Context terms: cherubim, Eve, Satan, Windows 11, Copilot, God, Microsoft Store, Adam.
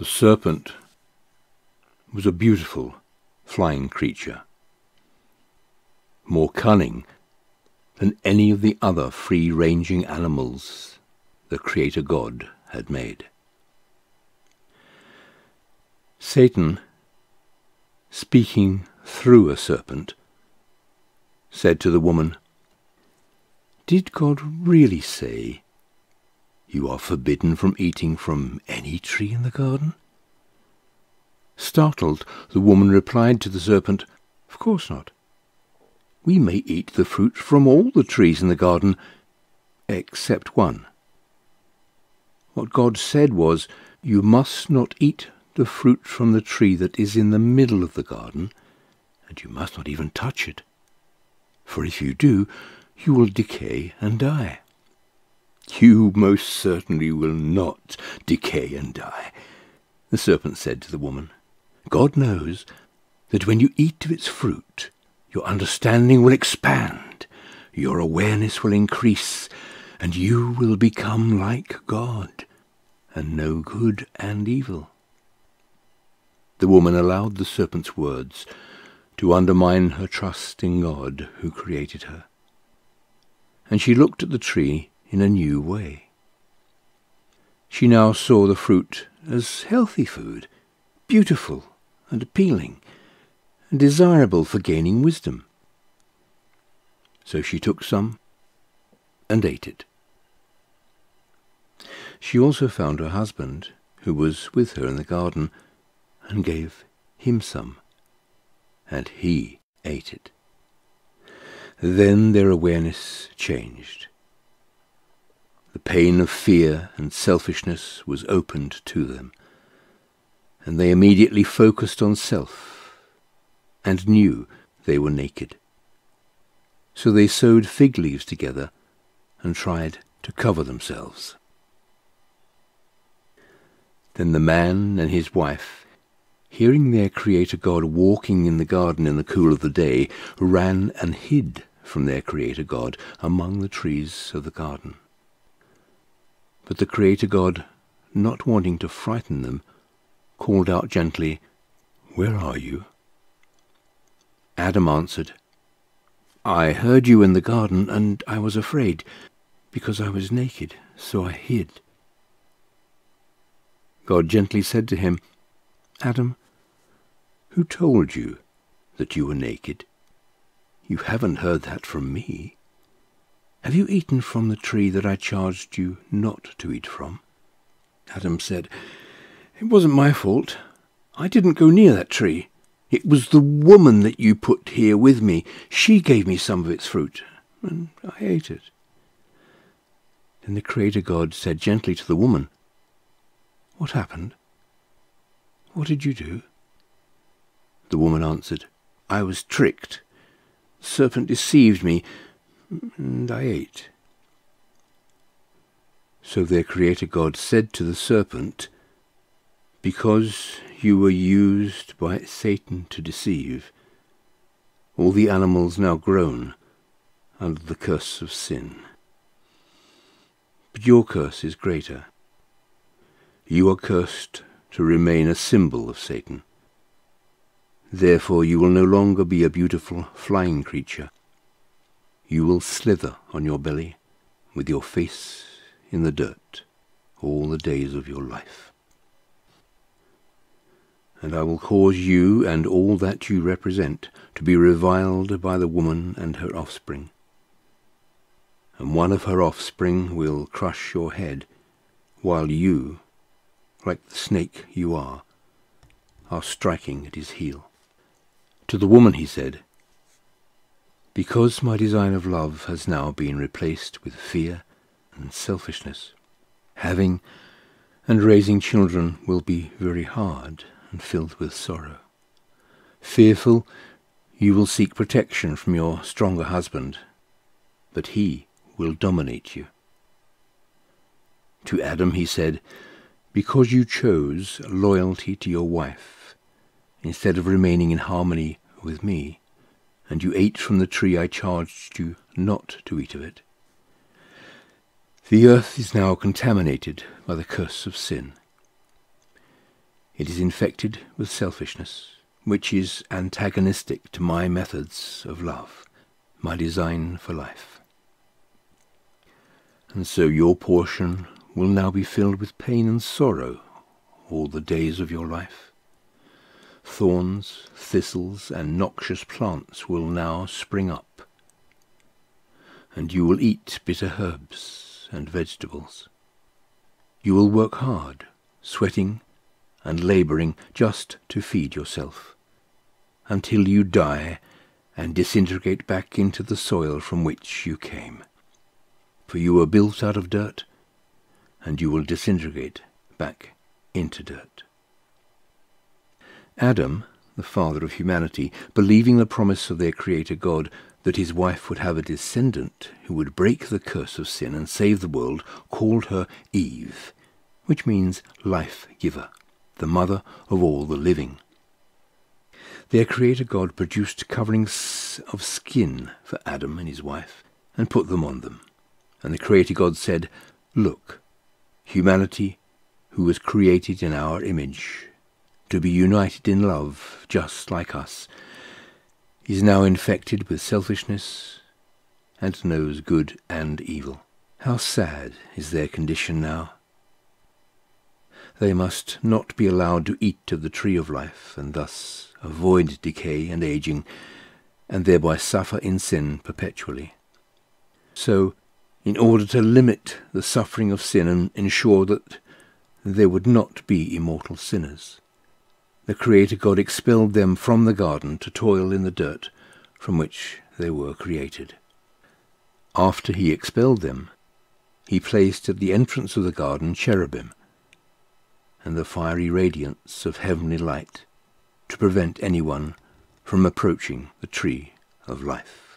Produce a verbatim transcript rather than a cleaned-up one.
The serpent was a beautiful flying creature, more cunning than any of the other free-ranging animals the Creator God had made. Satan, speaking through a serpent, said to the woman, "Did God really say, 'You are forbidden from eating from any tree in the garden?'" Startled, the woman replied to the serpent, "Of course not. We may eat the fruit from all the trees in the garden, except one. What God said was, 'You must not eat the fruit from the tree that is in the middle of the garden, and you must not even touch it, for if you do, you will decay and die.' You most certainly will not decay and die," the serpent said to the woman. "God knows that when you eat of its fruit, your understanding will expand, your awareness will increase, and you will become like God, and know good and evil." The woman allowed the serpent's words to undermine her trust in God who created her, and she looked at the tree in a new way. She now saw the fruit as healthy food, beautiful and appealing, and desirable for gaining wisdom. So she took some and ate it. She also found her husband, who was with her in the garden, and gave him some, and he ate it. Then their awareness changed. The pain of fear and selfishness was opened to them, and they immediately focused on self, and knew they were naked. So they sewed fig leaves together and tried to cover themselves. Then the man and his wife, hearing their Creator God walking in the garden in the cool of the day, ran and hid from their Creator God among the trees of the garden. But the Creator God, not wanting to frighten them, called out gently, "Where are you?" Adam answered, "I heard you in the garden, and I was afraid, because I was naked, so I hid." God gently said to him, "Adam, who told you that you were naked? You haven't heard that from me. Have you eaten from the tree that I charged you not to eat from?" Adam said, "It wasn't my fault. I didn't go near that tree. It was the woman that you put here with me. She gave me some of its fruit, and I ate it." Then the Creator God said gently to the woman, "What happened? What did you do?" The woman answered, "I was tricked. The serpent deceived me, and I ate." So their Creator God said to the serpent, "Because you were used by Satan to deceive, all the animals now groan under the curse of sin. But your curse is greater. You are cursed to remain a symbol of Satan. Therefore you will no longer be a beautiful flying creature. You will slither on your belly with your face in the dirt all the days of your life. And I will cause you and all that you represent to be reviled by the woman and her offspring. And one of her offspring will crush your head, while you, like the snake you are, are striking at his heel." To the woman he said, "Because my design of love has now been replaced with fear and selfishness, having and raising children will be very hard and filled with sorrow. Fearful, you will seek protection from your stronger husband, but he will dominate you." To Adam he said, "Because you chose loyalty to your wife instead of remaining in harmony with me, and you ate from the tree I charged you not to eat of it, the earth is now contaminated by the curse of sin. It is infected with selfishness, which is antagonistic to my methods of love, my design for life. And so your portion will now be filled with pain and sorrow all the days of your life. Thorns, thistles, and noxious plants will now spring up, and you will eat bitter herbs and vegetables. You will work hard, sweating and labouring just to feed yourself, until you die and disintegrate back into the soil from which you came. For you were built out of dirt, and you will disintegrate back into dirt. Adam, the father of humanity, believing the promise of their Creator God that his wife would have a descendant who would break the curse of sin and save the world, called her Eve, which means life-giver, the mother of all the living. Their Creator God produced coverings of skin for Adam and his wife, and put them on them. And the Creator God said, "Look, humanity, who was created in our image, to be united in love just like us, is now infected with selfishness and knows good and evil. How sad is their condition now! They must not be allowed to eat of the tree of life, and thus avoid decay and aging, and thereby suffer in sin perpetually." So, in order to limit the suffering of sin and ensure that they would not be immortal sinners, the Creator God expelled them from the garden to toil in the dirt from which they were created. After he expelled them, he placed at the entrance of the garden cherubim, and the fiery radiance of heavenly light, to prevent anyone from approaching the tree of life.